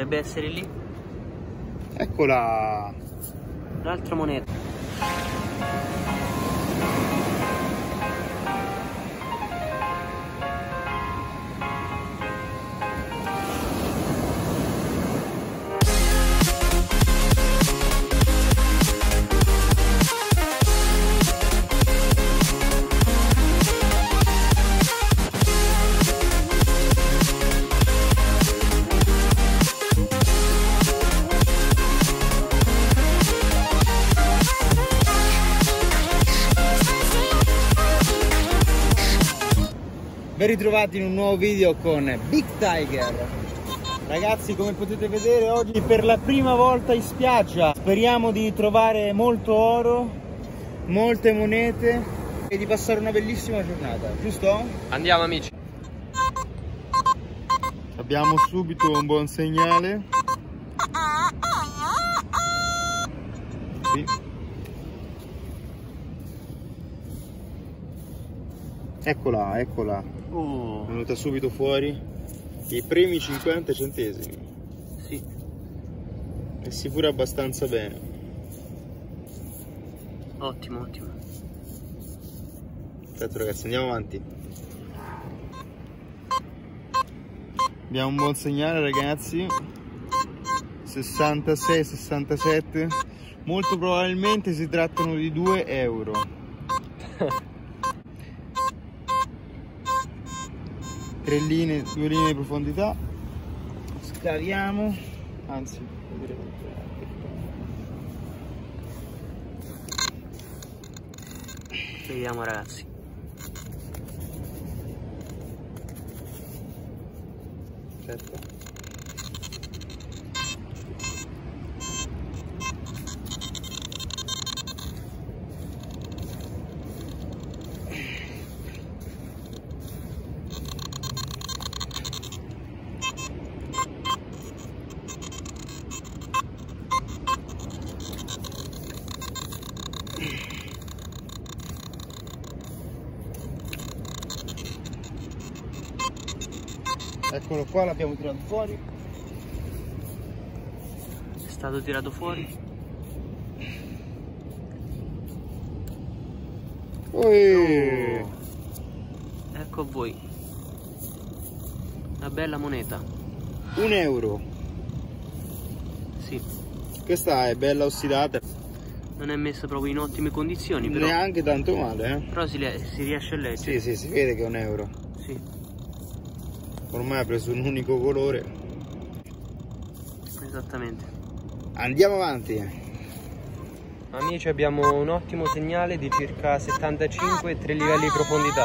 dovrebbe essere lì. Eccola! L'altra moneta. Ben ritrovati in un nuovo video con Big Tiger. Ragazzi, come potete vedere, oggi per la prima volta in spiaggia. Speriamo di trovare molto oro, molte monete e di passare una bellissima giornata, giusto? Andiamo amici. Abbiamo subito un buon segnale. Sì. Eccola, eccola. Oh. È venuta subito fuori. I primi 50 centesimi. Sì. Messi pure abbastanza bene. Ottimo, ottimo. Aspetta ragazzi, andiamo avanti. Abbiamo un buon segnale ragazzi. 66, 67. Molto probabilmente si trattano di 2 euro. Tre linee, 2 linee di profondità. Scaviamo. Anzi, vediamo ragazzi. Certo. Eccolo qua, l'abbiamo tirato fuori. È stato tirato fuori. Oh. Ecco a voi. Una bella moneta. 1 euro. Sì. Questa è bella ossidata. Non è messa proprio in ottime condizioni però. Neanche tanto male Però si riesce a leggere. Sì, sì, si vede che è 1 euro. Sì. Ormai ha preso un unico colore. Esattamente. Andiamo avanti. Amici, abbiamo un ottimo segnale di circa 75 e 3 livelli di profondità.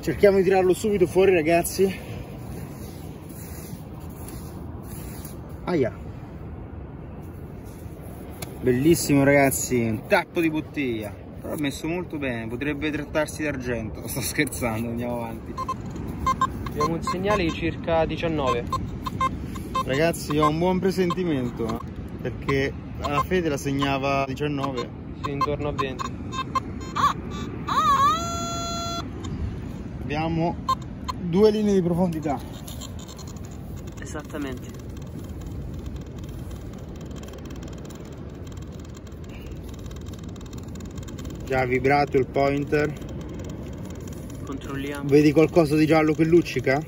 Cerchiamo di tirarlo subito fuori ragazzi. Aia. Bellissimo ragazzi, un tappo di bottiglia. Però ha messo molto bene, potrebbe trattarsi d'argento. Sto scherzando, andiamo avanti. Abbiamo un segnale di circa 19. Ragazzi, ho un buon presentimento, perché la fede la segnava 19. Sì, intorno a 20. Abbiamo 2 linee di profondità. Esattamente. Già vibrato il pointer. Controlliamo. Vedi qualcosa di giallo che luccica?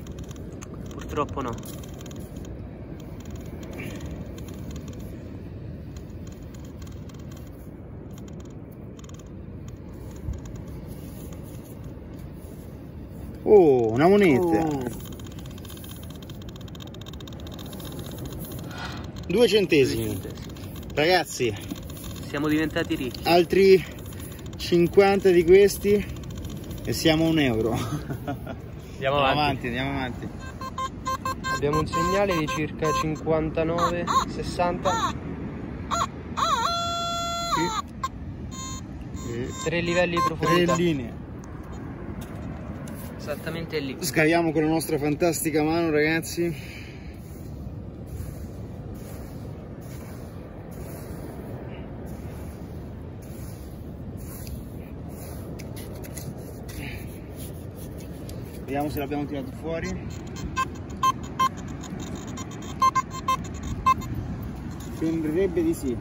Purtroppo no. Oh, una moneta. Oh. 2 centesimi. Ragazzi, siamo diventati ricchi. Altri 50 di questi e siamo a 1 euro. Andiamo avanti. Andiamo avanti. Abbiamo un segnale di circa 59, 60. Sì. 3 livelli di profondità. 3 linee. Esattamente lì. Scaviamo con la nostra fantastica mano ragazzi. Vediamo se l'abbiamo tirato fuori. Sembrerebbe di sì.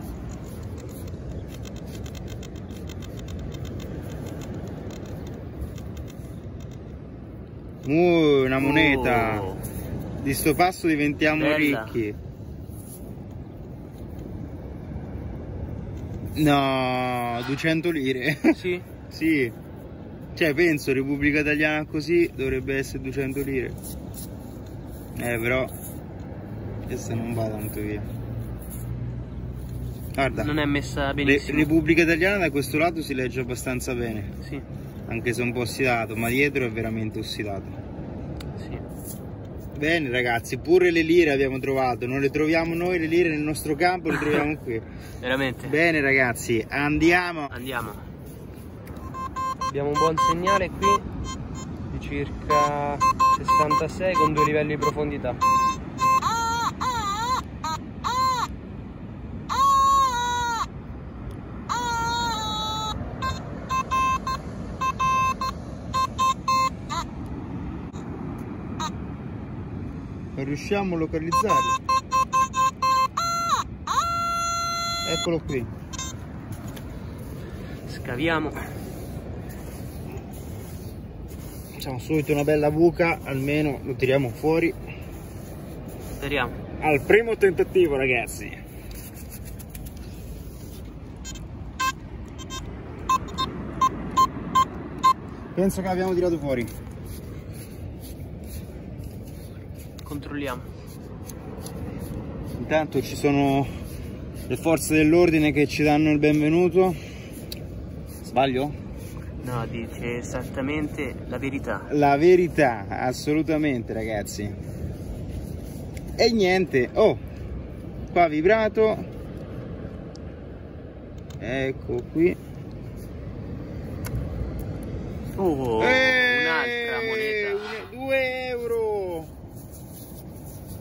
Una moneta. Di sto passo diventiamo ricchi. No, 200 lire. Sì. Sì. Cioè penso Repubblica Italiana così dovrebbe essere 200 lire. Però questa non va tanto via. Guarda, non è messa benissimo. Repubblica Italiana da questo lato si legge abbastanza bene. Sì. Anche se un po' ossidato, ma dietro è veramente ossidato. Sì. Bene ragazzi, pure le lire abbiamo trovato. Non le troviamo noi le lire nel nostro campo, le troviamo qui. Veramente. Bene ragazzi, andiamo. Andiamo. Abbiamo un buon segnale qui di circa 66 con 2 livelli di profondità. Riusciamo a localizzare. Eccolo qui. Scaviamo. Facciamo subito una bella buca, almeno lo tiriamo fuori. Speriamo. Al primo tentativo, ragazzi. Penso che l'abbiamo tirato fuori. Controlliamo. Intanto ci sono le forze dell'ordine che ci danno il benvenuto. Sbaglio? No, dice esattamente la verità. La verità, assolutamente ragazzi. E niente, oh, qua ha vibrato. Ecco qui. Un'altra moneta. 2 euro.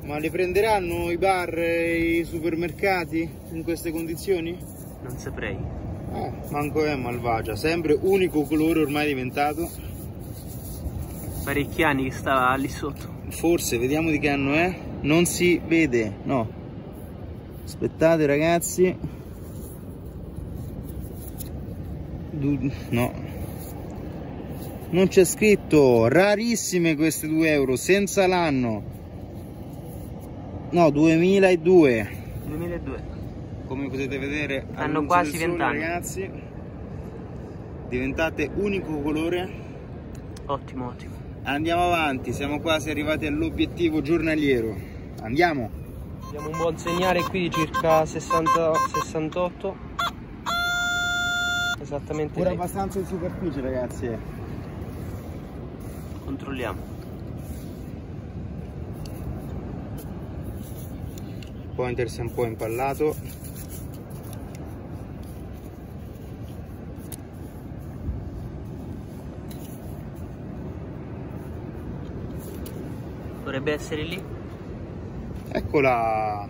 Ma le prenderanno i bar e i supermercati in queste condizioni? Non saprei. Manco è malvagia, sempre unico colore ormai diventato. Parecchi anni che stava lì sotto. Forse, vediamo di che anno è. Non si vede, no. Aspettate ragazzi. No. Non c'è scritto, rarissime queste 2 euro, senza l'anno. No, 2002. Come potete vedere hanno quasi 20 anni ragazzi. Diventate unico colore. Ottimo, ottimo. Andiamo avanti, siamo quasi arrivati all'obiettivo giornaliero. Andiamo. Abbiamo un buon segnale qui di circa 60-68. Esattamente. Pure abbastanza in superficie ragazzi. Controlliamo. Pointer si è un po' impallato. Dovrebbe essere lì. Eccola.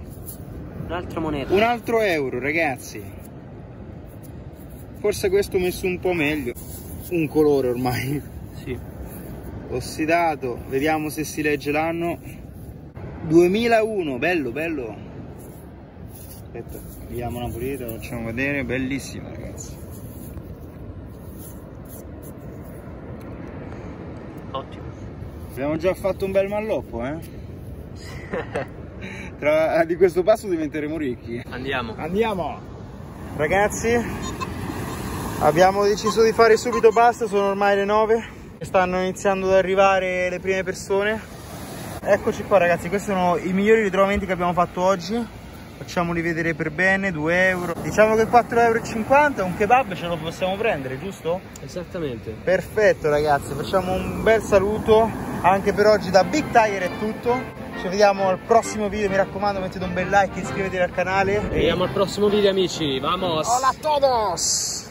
Un'altra moneta. Un altro euro ragazzi. Forse questo messo un po' meglio. Un colore ormai. Sì. Ossidato. Vediamo se si legge l'anno. 2001. Bello, bello. Aspetta, vediamo una pulita, la facciamo vedere, bellissima ragazzi. Ottimo. Abbiamo già fatto un bel malloppo, eh? Di questo passo diventeremo ricchi. Andiamo. Andiamo! Ragazzi, abbiamo deciso di fare subito basta, sono ormai le 9. Stanno iniziando ad arrivare le prime persone. Eccoci qua ragazzi, questi sono i migliori ritrovamenti che abbiamo fatto oggi. Facciamoli vedere per bene, 2 euro. Diciamo che 4,50 €, un kebab ce lo possiamo prendere, giusto? Esattamente. Perfetto ragazzi, facciamo un bel saluto. Anche per oggi da Big Tiger è tutto. Ci vediamo al prossimo video, mi raccomando mettete un bel like, iscrivetevi al canale. Ci vediamo al prossimo video amici, vamos! Hola a todos!